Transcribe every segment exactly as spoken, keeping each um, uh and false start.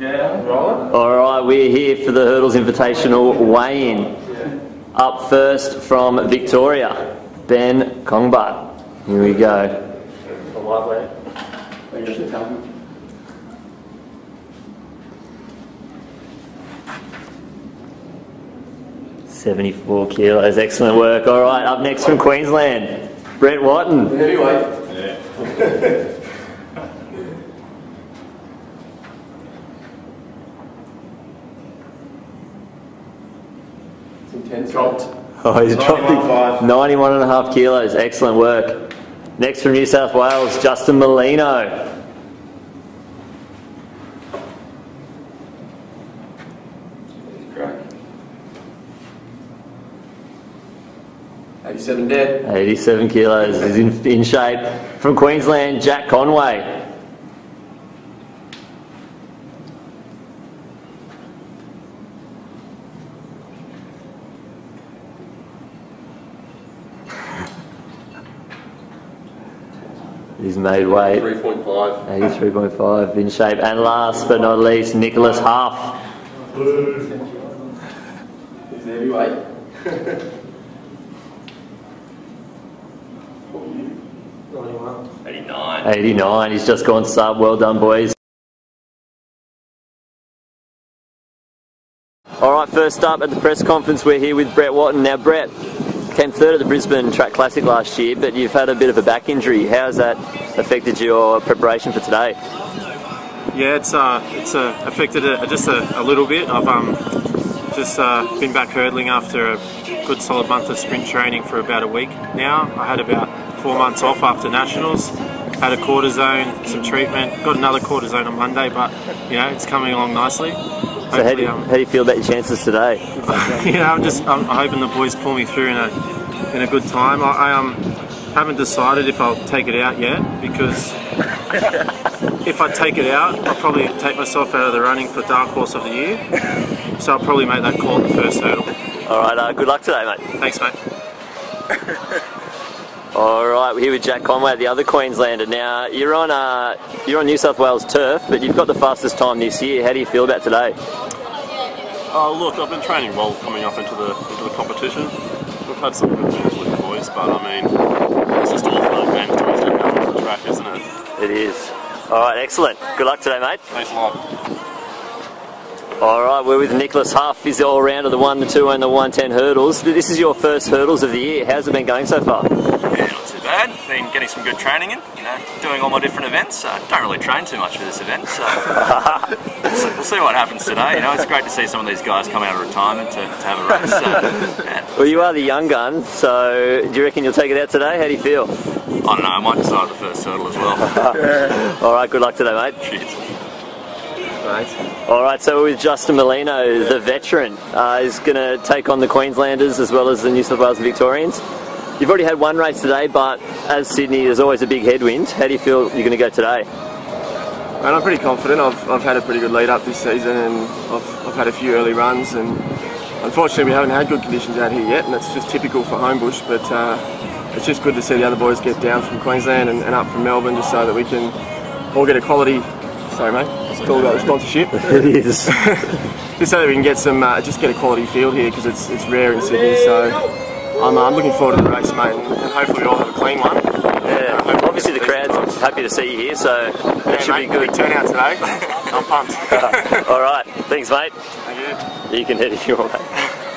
Yeah, right. All right, we're here for the Hurdles Invitational weigh-in. Up first from Victoria, Ben Khongbut. Here we go. The lightweight. seventy-four kilos, excellent work. All right, up next from Queensland, Brett Wotton. Heavyweight. Yeah. Dropped. Oh, he's dropped ninety-one and a half kilos. Excellent work. Next from New South Wales, Justin Merlino. eighty-seven dead. eighty-seven kilos. He's in, in shape. From Queensland, Jack Conway. He's made weight. eighty-three point five. eighty-three point five, in shape. And last but not least, Nicholas Hough. He's heavyweight. eighty-nine. eighty-nine. He's just gone sub. Well done, boys. All right, first up at the press conference, we're here with Brett Wotton. Now, Brett came third at the Brisbane Track Classic last year, but you've had a bit of a back injury. How has that affected your preparation for today? Yeah, it's uh, it's uh, affected it just a, a little bit. I've um, just uh, been back hurdling after a good solid month of sprint training for about a week now. I had about four months off after Nationals, had a cortisone, some treatment, got another cortisone on Monday, but you know, it's coming along nicely. So how do, you, um, how do you feel about your chances today? yeah, I'm just I'm hoping the boys pull me through in a in a good time. I, I um haven't decided if I'll take it out yet, because if I take it out, I'll probably take myself out of the running for Dark Horse of the Year. So I'll probably make that call at the first hurdle. All right, uh, good luck today, mate. Thanks, mate. All right, we're here with Jack Conway, the other Queenslander. Now you're on uh you're on New South Wales turf, but you've got the fastest time this year. How do you feel about today? Oh look, I've been training well coming up into the into the competition. We've had some good things with the boys, but I mean, it's just all fun and games to us going off the track, isn't it? It is. All right, excellent. Good luck today, mate. Thanks a lot. All right, we're with Nicholas Hough. He's the all-rounder, the one, the two, and the one ten hurdles. This is your first hurdles of the year. How's it been going so far? Yeah, not too bad. Been getting some good training in. You know, doing all my different events. So I don't really train too much for this event, so. We'll see what happens today. You know, it's great to see some of these guys come out of retirement to, to have a race. So, yeah. Well, you are the young gun, so do you reckon you'll take it out today? How do you feel? I don't know, I might decide the first hurdle as well. All right, good luck today, mate. Cheers. Right. All right, so we're with Justin Merlino, the veteran. Uh, he's going to take on the Queenslanders as well as the New South Wales and Victorians. You've already had one race today, but as Sydney, there's always a big headwind. How do you feel you're going to go today? And I'm pretty confident. I've, I've had a pretty good lead up this season, and I've, I've had a few early runs, and unfortunately we haven't had good conditions out here yet, and that's just typical for Homebush, but uh, it's just good to see the other boys get down from Queensland and, and up from Melbourne, just so that we can all get a quality, sorry mate, it's all about the sponsorship. It is. Just so that we can get some, uh, just get a quality field here, because it's, it's rare in Sydney, so I'm, uh, I'm looking forward to the race, mate, and hopefully we all have a clean one. Yeah. Obviously the crowd's happy to see you here, so that yeah, should mate, be good. Big turnout today. I'm pumped. All right, thanks, mate. Thank you. You can head if you want, mate.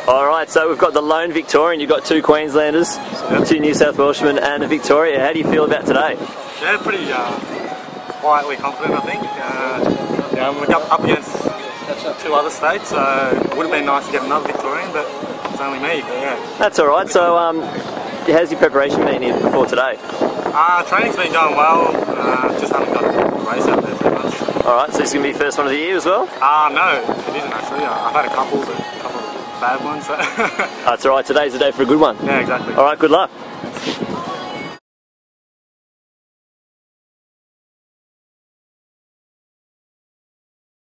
All right, so we've got the lone Victorian. You've got two Queenslanders, yep. Two New South Welshmen, and a Victoria. How do you feel about today? Yeah, pretty uh, quietly confident, I think. Uh, yeah, we're up, up against two other states, so it would have been nice to get another Victorian, but it's only me. But yeah. That's all right. So, um, how's your preparation been here before today? Uh, training's been going well, uh, just haven't got a race out there so much. Alright, so this is going to be the first one of the year as well? Uh, no, it isn't actually. I've had a couple, but a couple of bad ones. So. That's alright, today's the day for a good one. Yeah, exactly. Alright, good luck.